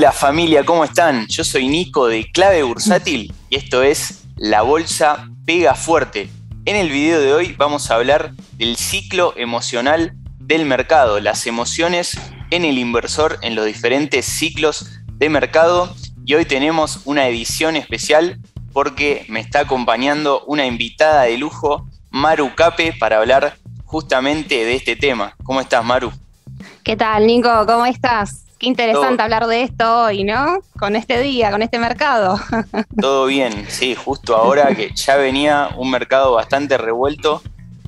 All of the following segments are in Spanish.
Hola familia, ¿cómo están? Yo soy Nico de Clave Bursátil y esto es La Bolsa Pega Fuerte. En el video de hoy vamos a hablar del ciclo emocional del mercado, las emociones en el inversor en los diferentes ciclos de mercado. Y hoy tenemos una edición especial porque me está acompañando una invitada de lujo, Maru Cape, para hablar justamente de este tema. ¿Cómo estás, Maru? ¿Qué tal, Nico? ¿Cómo estás? Qué interesante hablar de esto hoy, ¿no? Con este día, con este mercado. Todo bien, sí, justo ahora que ya venía un mercado bastante revuelto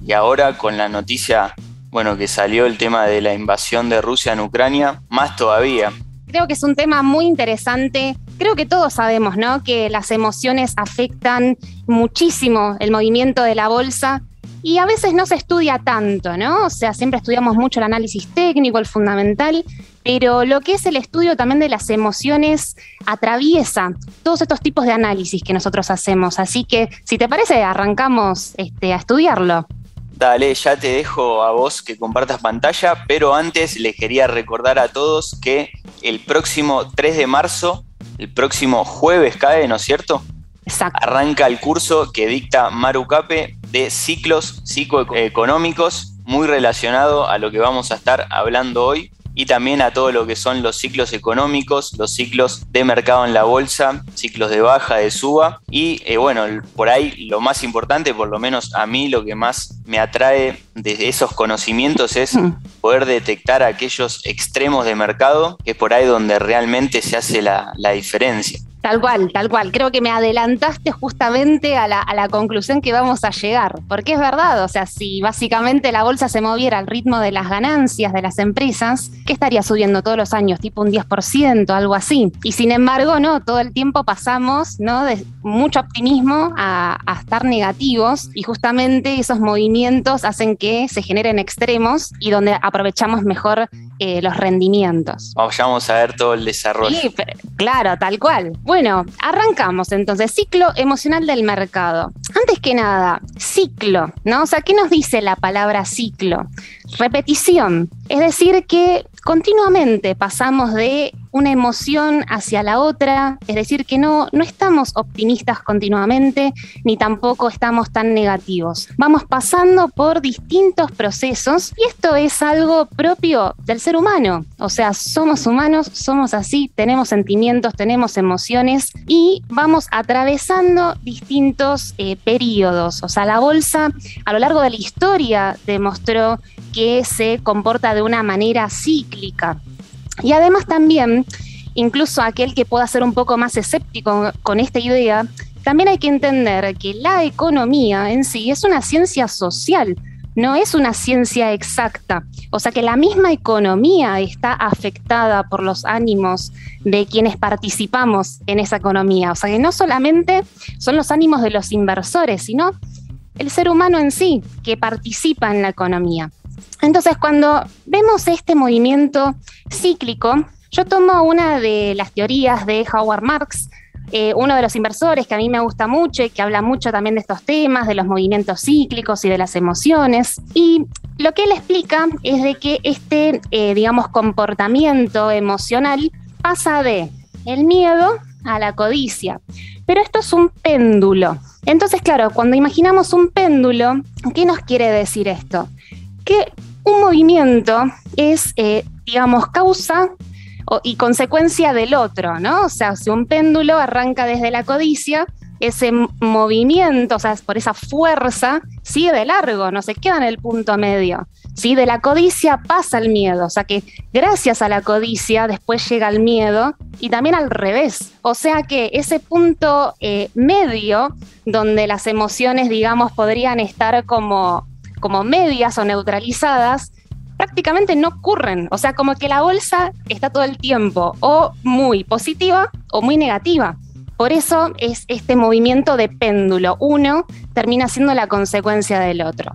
y ahora con la noticia, bueno, que salió el tema de la invasión de Rusia en Ucrania, más todavía. Creo que es un tema muy interesante. Creo que todos sabemos, ¿no?, que las emociones afectan muchísimo el movimiento de la bolsa. Y a veces no se estudia tanto, ¿no? O sea, siempre estudiamos mucho el análisis técnico, el fundamental, pero lo que es el estudio también de las emociones atraviesa todos estos tipos de análisis que nosotros hacemos. Así que, si te parece, arrancamos a estudiarlo. Dale, ya te dejo a vos que compartas pantalla, pero antes les quería recordar a todos que el próximo 3 de marzo, el próximo jueves cae, ¿no es cierto? Exacto. Arranca el curso que dicta Maru Cape de ciclos psicoeconómicos, muy relacionado a lo que vamos a estar hablando hoy y también a todo lo que son los ciclos económicos, los ciclos de mercado en la bolsa, ciclos de baja, de suba y bueno, por ahí lo más importante, por lo menos a mí lo que más me atrae de esos conocimientos es poder detectar aquellos extremos de mercado, que es por ahí donde realmente se hace la diferencia. Tal cual, tal cual. Creo que me adelantaste justamente a la conclusión que vamos a llegar, porque es verdad, o sea, si básicamente la bolsa se moviera al ritmo de las ganancias de las empresas, ¿qué estaría subiendo todos los años? Tipo un 10%, algo así. Y sin embargo, no, todo el tiempo pasamos, ¿no?, de mucho optimismo a estar negativos y justamente esos movimientos hacen que se generen extremos y donde aprovechamos mejor los rendimientos. Vamos a ver todo el desarrollo. Sí, pero, claro, tal cual. Bueno, arrancamos entonces. Ciclo emocional del mercado. Antes que nada, ciclo, ¿no? O sea, ¿qué nos dice la palabra ciclo? Repetición. Es decir que continuamente pasamos de una emoción hacia la otra, es decir que no estamos optimistas continuamente, ni tampoco estamos tan negativos. Vamos pasando por distintos procesos y esto es algo propio del ser humano. O sea, somos humanos, somos así, tenemos sentimientos, tenemos emociones y vamos atravesando distintos periodos. O sea, la bolsa a lo largo de la historia demostró que se comporta de una manera cíclica. Y además también, incluso aquel que pueda ser un poco más escéptico con esta idea, también hay que entender que la economía en sí es una ciencia social, no es una ciencia exacta. O sea que la misma economía está afectada por los ánimos de quienes participamos en esa economía. O sea que no solamente son los ánimos de los inversores, sino el ser humano en sí que participa en la economía. Entonces, cuando vemos este movimiento cíclico, yo tomo una de las teorías de Howard Marks, uno de los inversores que a mí me gusta mucho y que habla mucho también de estos temas, de los movimientos cíclicos y de las emociones. Y lo que él explica es de que este, digamos, comportamiento emocional pasa de el miedo a la codicia. Pero esto es un péndulo. Entonces, claro, cuando imaginamos un péndulo, ¿qué nos quiere decir esto? Que un movimiento es, digamos, causa y consecuencia del otro, ¿no? O sea, si un péndulo arranca desde la codicia, ese movimiento, o sea, por esa fuerza, sigue de largo, no se queda en el punto medio. ¿Sí? De la codicia pasa al miedo, o sea que gracias a la codicia después llega el miedo y también al revés. O sea que ese punto medio donde las emociones, digamos, podrían estar como medias o neutralizadas, prácticamente no ocurren. O sea, como que la bolsa está todo el tiempo o muy positiva o muy negativa. Por eso es este movimiento de péndulo. Uno termina siendo la consecuencia del otro.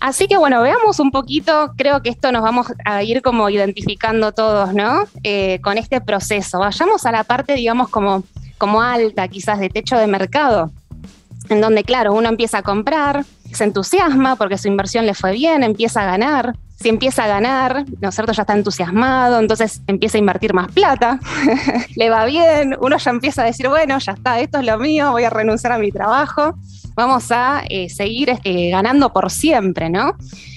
Así que bueno, veamos un poquito, creo que esto nos vamos a ir como identificando todos, ¿no? Con este proceso. Vayamos a la parte, digamos, como alta, quizás de techo de mercado, en donde, claro, uno empieza a comprar, se entusiasma porque su inversión le fue bien, empieza a ganar, Si empieza a ganar, ¿no es cierto? Ya está entusiasmado, entonces empieza a invertir más plata, le va bien, uno ya empieza a decir, bueno, ya está, esto es lo mío, voy a renunciar a mi trabajo, vamos a seguir ganando por siempre, ¿no?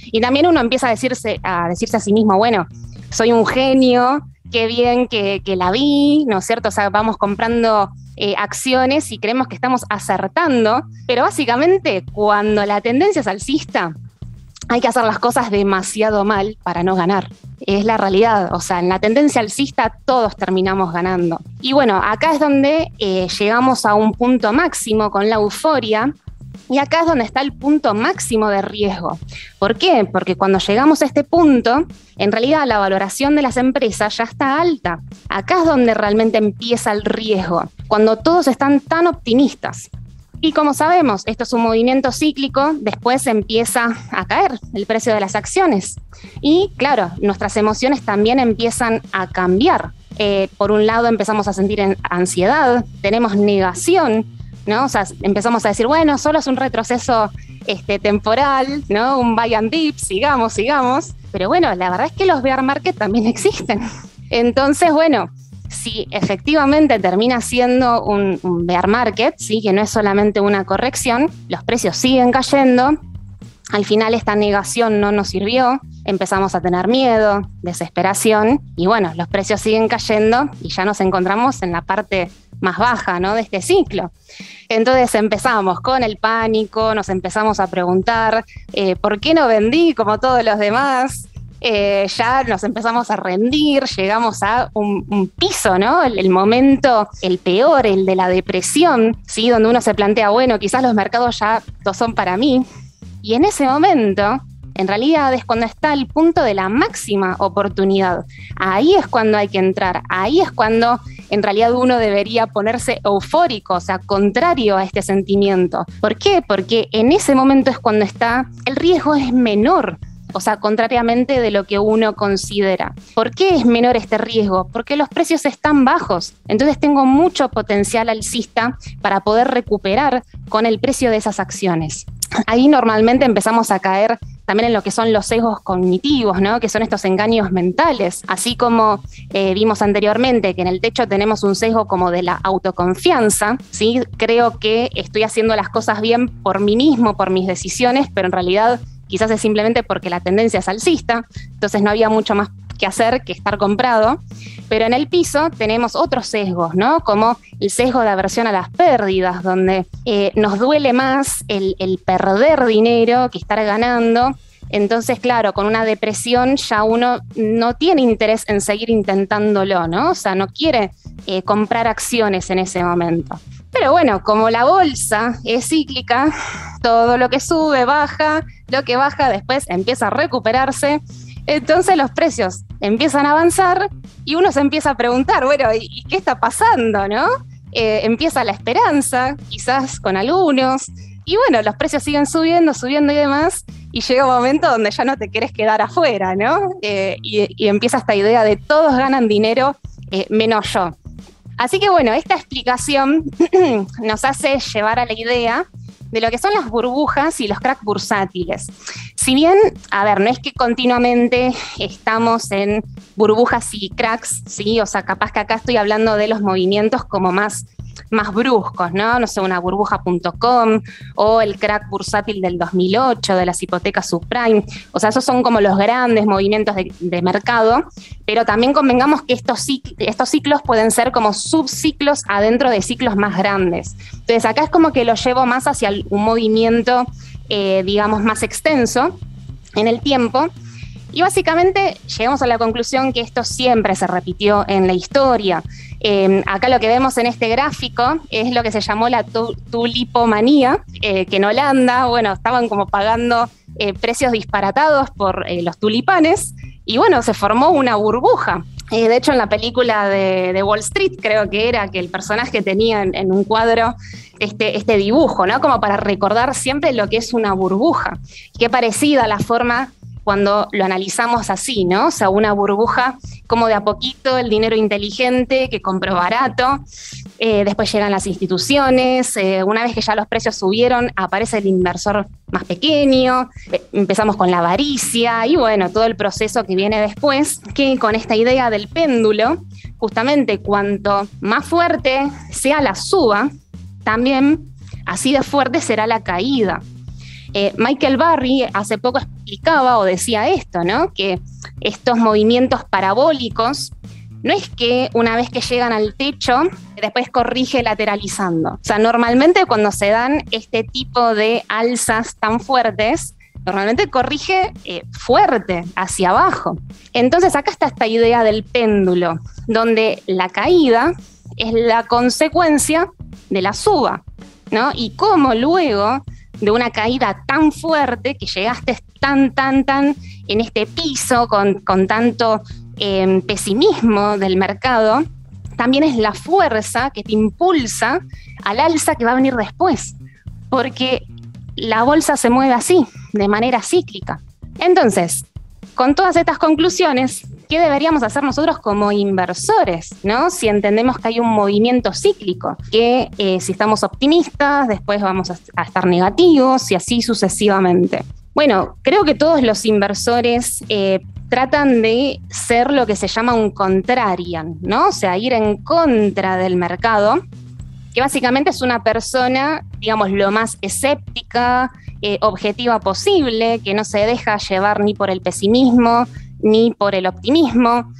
Y también uno empieza a decirse a sí mismo, bueno, soy un genio, qué bien que la vi, ¿no es cierto? O sea, vamos comprando acciones y creemos que estamos acertando, pero básicamente cuando la tendencia es alcista, hay que hacer las cosas demasiado mal para no ganar. Es la realidad, o sea, en la tendencia alcista todos terminamos ganando. Y bueno, acá es donde llegamos a un punto máximo con la euforia, y acá es donde está el punto máximo de riesgo. ¿Por qué? Porque cuando llegamos a este punto, en realidad la valoración de las empresas ya está alta. Acá es donde realmente empieza el riesgo, cuando todos están tan optimistas. Y como sabemos, esto es un movimiento cíclico, después empieza a caer el precio de las acciones. Y claro, nuestras emociones también empiezan a cambiar. Por un lado empezamos a sentir ansiedad, tenemos negación, ¿no? O sea, empezamos a decir, bueno, solo es un retroceso temporal, ¿no? Un buy and dip, sigamos. Pero bueno, la verdad es que los bear market también existen. Entonces, bueno, si efectivamente termina siendo un bear market, ¿sí? Que no es solamente una corrección, los precios siguen cayendo, al final esta negación no nos sirvió, empezamos a tener miedo, desesperación, y bueno, los precios siguen cayendo y ya nos encontramos en la parte más baja, ¿no? De este ciclo. Entonces empezamos con el pánico, nos empezamos a preguntar ¿por qué no vendí como todos los demás? Ya nos empezamos a rendir, llegamos a un piso, ¿no? El momento, el peor, el de la depresión, ¿sí? Donde uno se plantea, bueno, quizás los mercados ya no son para mí. Y en ese momento, en realidad, es cuando está el punto de la máxima oportunidad. Ahí es cuando hay que entrar, ahí es cuando en realidad uno debería ponerse eufórico, o sea, contrario a este sentimiento. ¿Por qué? Porque en ese momento es cuando está, el riesgo es menor. O sea, contrariamente de lo que uno considera. ¿Por qué es menor este riesgo? Porque los precios están bajos. Entonces tengo mucho potencial alcista para poder recuperar con el precio de esas acciones. Ahí normalmente empezamos a caer también en lo que son los sesgos cognitivos, ¿no? Que son estos engaños mentales. Así como vimos anteriormente que en el techo tenemos un sesgo como de la autoconfianza, ¿sí? Creo que estoy haciendo las cosas bien por mí mismo, por mis decisiones, pero en realidad quizás es simplemente porque la tendencia es alcista, entonces no había mucho más que hacer que estar comprado. Pero en el piso tenemos otros sesgos, ¿no? Como el sesgo de aversión a las pérdidas, donde nos duele más el perder dinero que estar ganando. Entonces, claro, con una depresión ya uno no tiene interés en seguir intentándolo, ¿no? O sea, no quiere comprar acciones en ese momento. Pero bueno, como la bolsa es cíclica, todo lo que sube, baja, lo que baja después empieza a recuperarse, entonces los precios empiezan a avanzar y uno se empieza a preguntar, bueno, ¿y qué está pasando, no? Empieza la esperanza, quizás con algunos, y bueno, los precios siguen subiendo y demás, y llega un momento donde ya no te querés quedar afuera, ¿no? Y empieza esta idea de todos ganan dinero, menos yo. Así que bueno, esta explicación nos hace llevar a la idea de lo que son las burbujas y los cracks bursátiles. Si bien, a ver, no es que continuamente estamos en burbujas y cracks, ¿sí? O sea, capaz que acá estoy hablando de los movimientos como más bruscos, ¿no? No sé, una burbuja.com o el crack bursátil del 2008, de las hipotecas subprime. O sea, esos son como los grandes movimientos de mercado, pero también convengamos que estos ciclos pueden ser como subciclos adentro de ciclos más grandes. Entonces, acá es como que lo llevo más hacia un movimiento, digamos, más extenso en el tiempo. Y básicamente llegamos a la conclusión que esto siempre se repitió en la historia. Acá lo que vemos en este gráfico es lo que se llamó la tulipomanía, que en Holanda, bueno, estaban como pagando precios disparatados por los tulipanes, y bueno, se formó una burbuja. De hecho, en la película de Wall Street, creo que era que el personaje tenía en un cuadro este dibujo, ¿no? Como para recordar siempre lo que es una burbuja. Qué parecida a la forma cuando lo analizamos así, ¿no? O sea, una burbuja como de a poquito, el dinero inteligente que compró barato, Después llegan las instituciones, una vez que ya los precios subieron, aparece el inversor más pequeño, empezamos con la avaricia y bueno, todo el proceso que viene después, que con esta idea del péndulo, justamente cuanto más fuerte sea la suba, también así de fuerte será la caída. Michael Barry hace poco explicaba o decía esto, ¿no? Que estos movimientos parabólicos no es que una vez que llegan al techo, después corrige lateralizando. O sea, normalmente cuando se dan este tipo de alzas tan fuertes, normalmente corrige fuerte, hacia abajo. Entonces acá está esta idea del péndulo, donde la caída es la consecuencia de la suba, ¿no? Y cómo luego de una caída tan fuerte que llegaste tan en este piso con tanto pesimismo del mercado, también es la fuerza que te impulsa al alza que va a venir después, porque la bolsa se mueve así, de manera cíclica. Entonces, con todas estas conclusiones, ¿qué deberíamos hacer nosotros como inversores, ¿no? Si entendemos que hay un movimiento cíclico, que si estamos optimistas, después vamos a estar negativos y así sucesivamente. Bueno, creo que todos los inversores tratan de ser lo que se llama un contrarian, ¿no? O sea, ir en contra del mercado, que básicamente es una persona, digamos, lo más escéptica, objetiva posible, que no se deja llevar ni por el pesimismo, ni por el optimismo,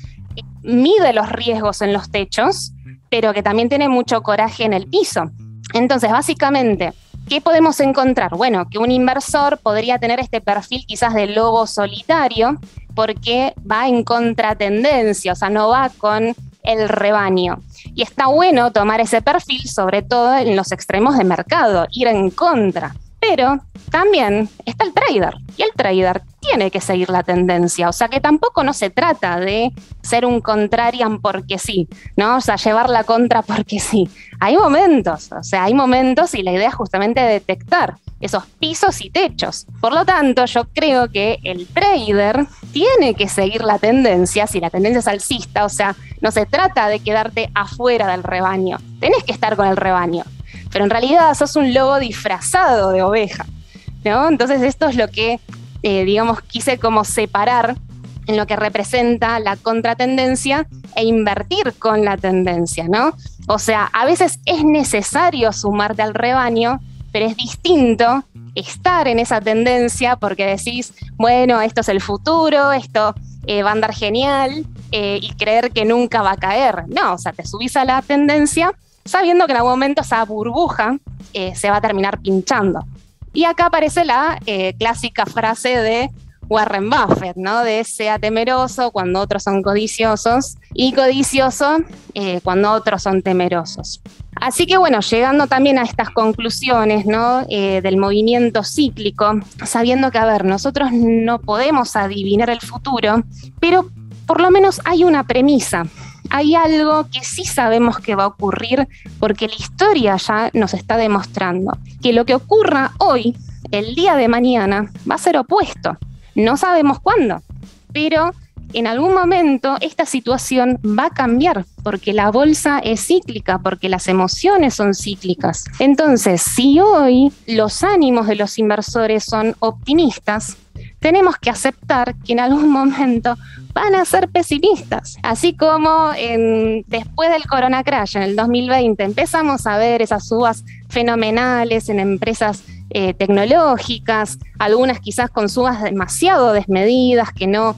mide los riesgos en los techos, pero que también tiene mucho coraje en el piso. Entonces, básicamente, ¿qué podemos encontrar? Bueno, que un inversor podría tener este perfil quizás de lobo solitario, porque va en contratendencia, o sea, no va con el rebaño. Y está bueno tomar ese perfil, sobre todo en los extremos de mercado, ir en contra. Pero también está el trader, y el trader tiene que seguir la tendencia, o sea que tampoco no se trata de ser un contrarian porque sí, ¿no? O sea, llevar la contra porque sí. Hay momentos y la idea es justamente detectar esos pisos y techos. Por lo tanto, yo creo que el trader tiene que seguir la tendencia, si la tendencia es alcista, o sea, no se trata de quedarte afuera del rebaño, tenés que estar con el rebaño. Pero en realidad sos un lobo disfrazado de oveja, ¿no? Entonces esto es lo que, digamos, quise como separar en lo que representa la contratendencia e invertir con la tendencia, ¿no? O sea, a veces es necesario sumarte al rebaño, pero es distinto estar en esa tendencia porque decís, bueno, esto es el futuro, esto va a andar genial y creer que nunca va a caer. No, o sea, te subís a la tendencia sabiendo que en algún momento esa burbuja se va a terminar pinchando. Y acá aparece la clásica frase de Warren Buffett, ¿no? De sea temeroso cuando otros son codiciosos y codicioso cuando otros son temerosos. Así que bueno, llegando también a estas conclusiones, ¿no? Del movimiento cíclico, sabiendo que, a ver, nosotros no podemos adivinar el futuro, pero por lo menos hay una premisa. Hay algo que sí sabemos que va a ocurrir porque la historia ya nos está demostrando que lo que ocurra hoy, el día de mañana, va a ser opuesto. No sabemos cuándo, pero en algún momento esta situación va a cambiar porque la bolsa es cíclica, porque las emociones son cíclicas. Entonces, si hoy los ánimos de los inversores son optimistas, tenemos que aceptar que en algún momento van a ser pesimistas. Así como después del Corona Crash, en el 2020, empezamos a ver esas subas fenomenales en empresas tecnológicas, algunas quizás con subas demasiado desmedidas, que no,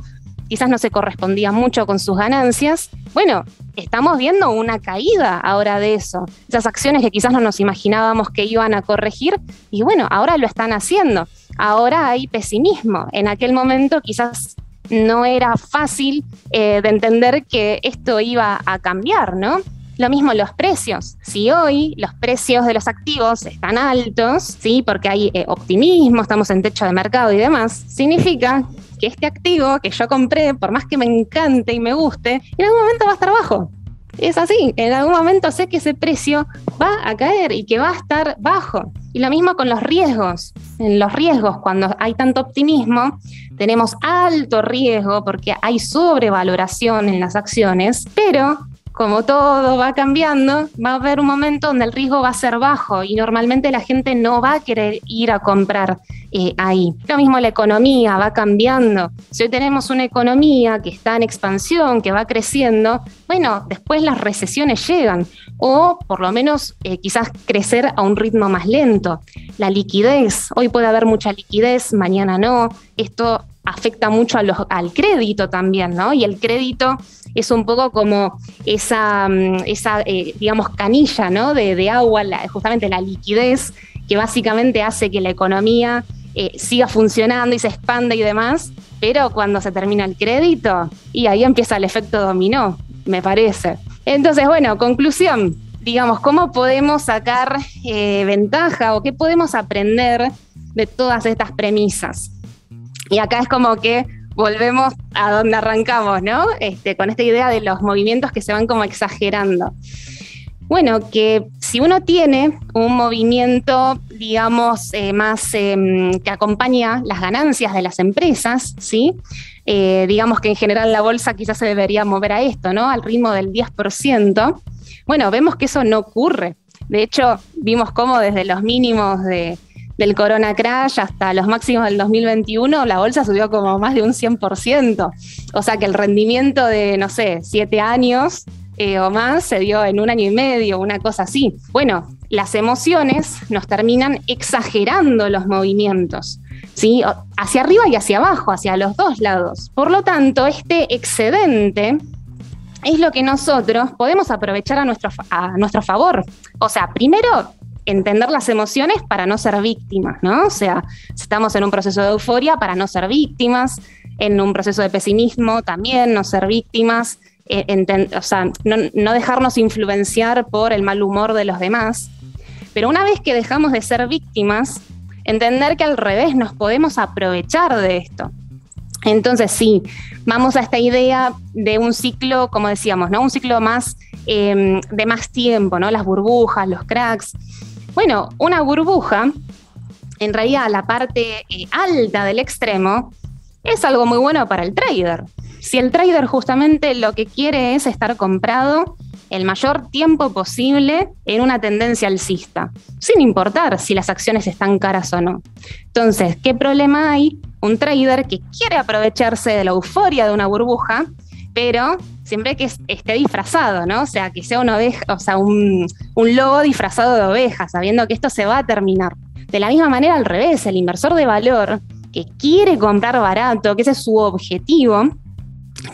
quizás no se correspondían mucho con sus ganancias. Bueno, estamos viendo una caída ahora de eso. Esas acciones que quizás no nos imaginábamos que iban a corregir, y bueno, ahora lo están haciendo. Ahora hay pesimismo. En aquel momento quizás no era fácil de entender que esto iba a cambiar, ¿no? Lo mismo los precios. Si hoy los precios de los activos están altos, ¿sí? Porque hay optimismo, estamos en techo de mercado y demás, significa que este activo que yo compré, por más que me encante y me guste, en algún momento va a estar bajo. Es así, en algún momento sé que ese precio va a caer y que va a estar bajo. Y lo mismo con los riesgos. En los riesgos, cuando hay tanto optimismo, tenemos alto riesgo porque hay sobrevaloración en las acciones, pero como todo va cambiando, va a haber un momento donde el riesgo va a ser bajo y normalmente la gente no va a querer ir a comprar ahí. Lo mismo la economía va cambiando. Si hoy tenemos una economía que está en expansión, que va creciendo, bueno, después las recesiones llegan o por lo menos quizás crecer a un ritmo más lento. La liquidez, hoy puede haber mucha liquidez, mañana no. Esto afecta mucho al crédito también, ¿no? Y el crédito es un poco como esa digamos, canilla, ¿no? De agua, justamente la liquidez, que básicamente hace que la economía siga funcionando y se expanda y demás, pero cuando se termina el crédito, y ahí empieza el efecto dominó, me parece. Entonces, bueno, conclusión, digamos, ¿cómo podemos sacar ventaja o qué podemos aprender de todas estas premisas? Y acá es como que volvemos a donde arrancamos, ¿no? Con esta idea de los movimientos que se van como exagerando. Bueno, que si uno tiene un movimiento, digamos, que acompaña las ganancias de las empresas, ¿sí? Digamos que en general la bolsa quizás se debería mover a esto, ¿no? Al ritmo del 10%. Bueno, vemos que eso no ocurre. De hecho, vimos cómo desde los mínimos del Corona Crash hasta los máximos del 2021, la bolsa subió como más de un 100%. O sea que el rendimiento de, no sé, 7 años o más se dio en un año y medio, una cosa así. Bueno, las emociones nos terminan exagerando los movimientos, ¿sí? Hacia arriba y hacia abajo, hacia los dos lados. Por lo tanto, este excedente es lo que nosotros podemos aprovechar a nuestro favor. O sea, primero, entender las emociones para no ser víctimas, ¿no? O sea, estamos en un proceso de euforia para no ser víctimas, en un proceso de pesimismo también, no ser víctimas, no dejarnos influenciar por el mal humor de los demás. Pero una vez que dejamos de ser víctimas, entender que al revés nos podemos aprovechar de esto. Entonces sí, vamos a esta idea de un ciclo, como decíamos, ¿no? Un ciclo más de más tiempo, ¿no? Las burbujas, los cracks. Bueno, una burbuja, en realidad la parte alta del extremo, es algo muy bueno para el trader. Si el trader justamente lo que quiere es estar comprado el mayor tiempo posible en una tendencia alcista, sin importar si las acciones están caras o no. Entonces, ¿qué problema hay? Un trader que quiere aprovecharse de la euforia de una burbuja, pero siempre que esté disfrazado, ¿no? O sea, que sea una oveja, o sea, un lobo disfrazado de oveja, sabiendo que esto se va a terminar. De la misma manera, al revés, el inversor de valor que quiere comprar barato, que ese es su objetivo,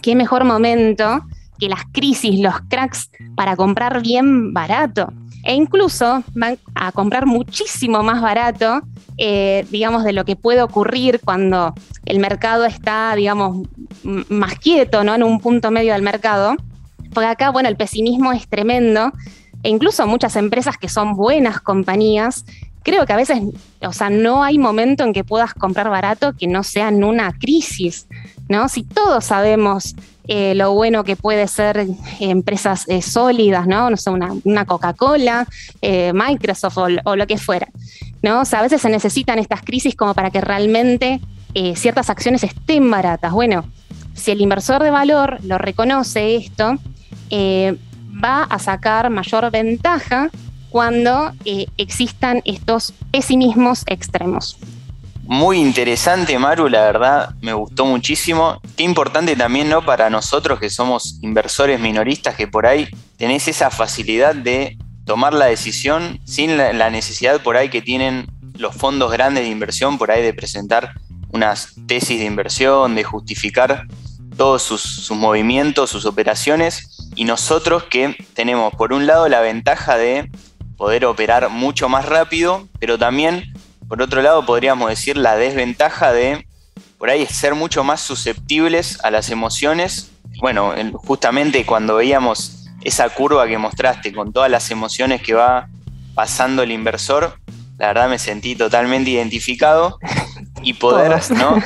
qué mejor momento que las crisis, los cracks, para comprar bien barato. E incluso van a comprar muchísimo más barato, digamos, de lo que puede ocurrir cuando el mercado está, digamos, más quieto, ¿no? En un punto medio del mercado. Porque acá, bueno, el pesimismo es tremendo. E incluso muchas empresas que son buenas compañías, creo que a veces, o sea, no hay momento en que puedas comprar barato que no sea en una crisis, ¿no? Si todos sabemos lo bueno que puede ser empresas sólidas, ¿no? No sé, una Coca-Cola, Microsoft o lo que fuera, ¿no? O sea, a veces se necesitan estas crisis como para que realmente ciertas acciones estén baratas. Bueno, si el inversor de valor lo reconoce esto, va a sacar mayor ventaja cuando existan estos pesimismos extremos. Muy interesante, Maru, la verdad me gustó muchísimo. Qué importante también, ¿no? Para nosotros que somos inversores minoristas, que por ahí tenés esa facilidad de tomar la decisión sin la necesidad por ahí que tienen los fondos grandes de inversión, por ahí de presentar unas tesis de inversión, de justificar todos sus movimientos, sus operaciones. Y nosotros que tenemos por un lado la ventaja de poder operar mucho más rápido, pero también, por otro lado, podríamos decir la desventaja de, por ahí, ser mucho más susceptibles a las emociones. Bueno, justamente cuando veíamos esa curva que mostraste con todas las emociones que va pasando el inversor, la verdad me sentí totalmente identificado y poder, ¿no?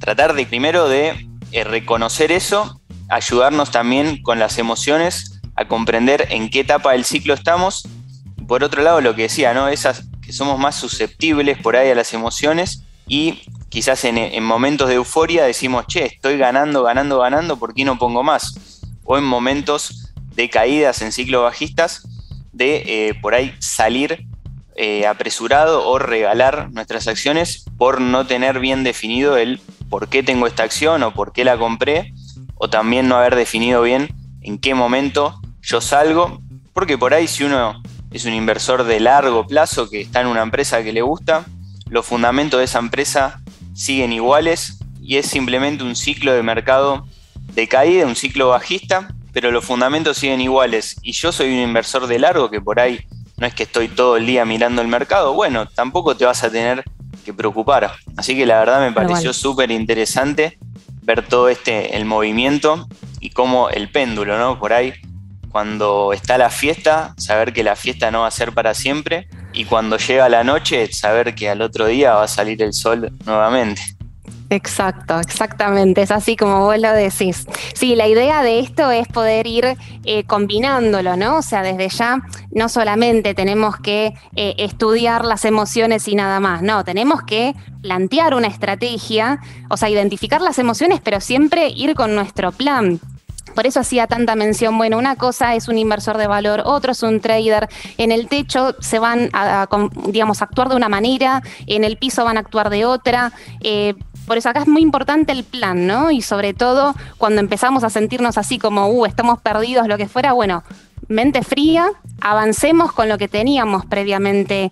Tratar de primero de reconocer eso, ayudarnos también con las emociones a comprender en qué etapa del ciclo estamos. Por otro lado, lo que decía, ¿no? Esas que somos más susceptibles por ahí a las emociones y quizás en momentos de euforia decimos, che, estoy ganando, ¿por qué no pongo más? O en momentos de caídas en ciclos bajistas, de por ahí salir apresurado o regalar nuestras acciones por no tener bien definido el por qué tengo esta acción o por qué la compré, o también no haber definido bien en qué momento yo salgo, porque por ahí si uno es un inversor de largo plazo que está en una empresa que le gusta, los fundamentos de esa empresa siguen iguales y es simplemente un ciclo de mercado de caída, un ciclo bajista, pero los fundamentos siguen iguales y yo soy un inversor de largo que por ahí no es que estoy todo el día mirando el mercado, bueno, tampoco te vas a tener que preocupar. Así que la verdad me pareció súper interesante ver todo el movimiento y cómo el péndulo, ¿no? Por ahí cuando está la fiesta, saber que la fiesta no va a ser para siempre, y cuando llega la noche, saber que al otro día va a salir el sol nuevamente. Exacto, exactamente, es así como vos lo decís. Sí, la idea de esto es poder ir combinándolo, ¿no? O sea, desde ya no solamente tenemos que estudiar las emociones y nada más, no, tenemos que plantear una estrategia, o sea, identificar las emociones, pero siempre ir con nuestro plan. Por eso hacía tanta mención, bueno, una cosa es un inversor de valor, otro es un trader, en el techo se van a actuar de una manera, en el piso van a actuar de otra, por eso acá es muy importante el plan, ¿no? Y sobre todo cuando empezamos a sentirnos así como, estamos perdidos, lo que fuera, bueno, mente fría, avancemos con lo que teníamos previamente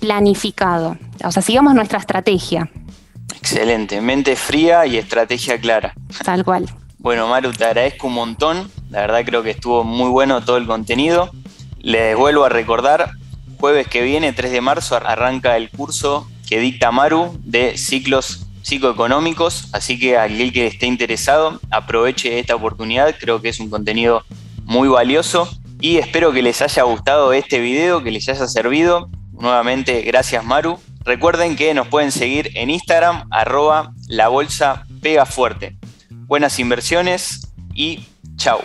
planificado, o sea, sigamos nuestra estrategia. Excelente, mente fría y estrategia clara. Tal cual. Bueno, Maru, te agradezco un montón. La verdad creo que estuvo muy bueno todo el contenido. Les vuelvo a recordar, jueves que viene, 3 de marzo, arranca el curso que dicta Maru de ciclos psicoeconómicos. Así que aquel que esté interesado, aproveche esta oportunidad. Creo que es un contenido muy valioso. Y espero que les haya gustado este video, que les haya servido. Nuevamente, gracias Maru. Recuerden que nos pueden seguir en Instagram, @labolsapegafuerte. Buenas inversiones y chau.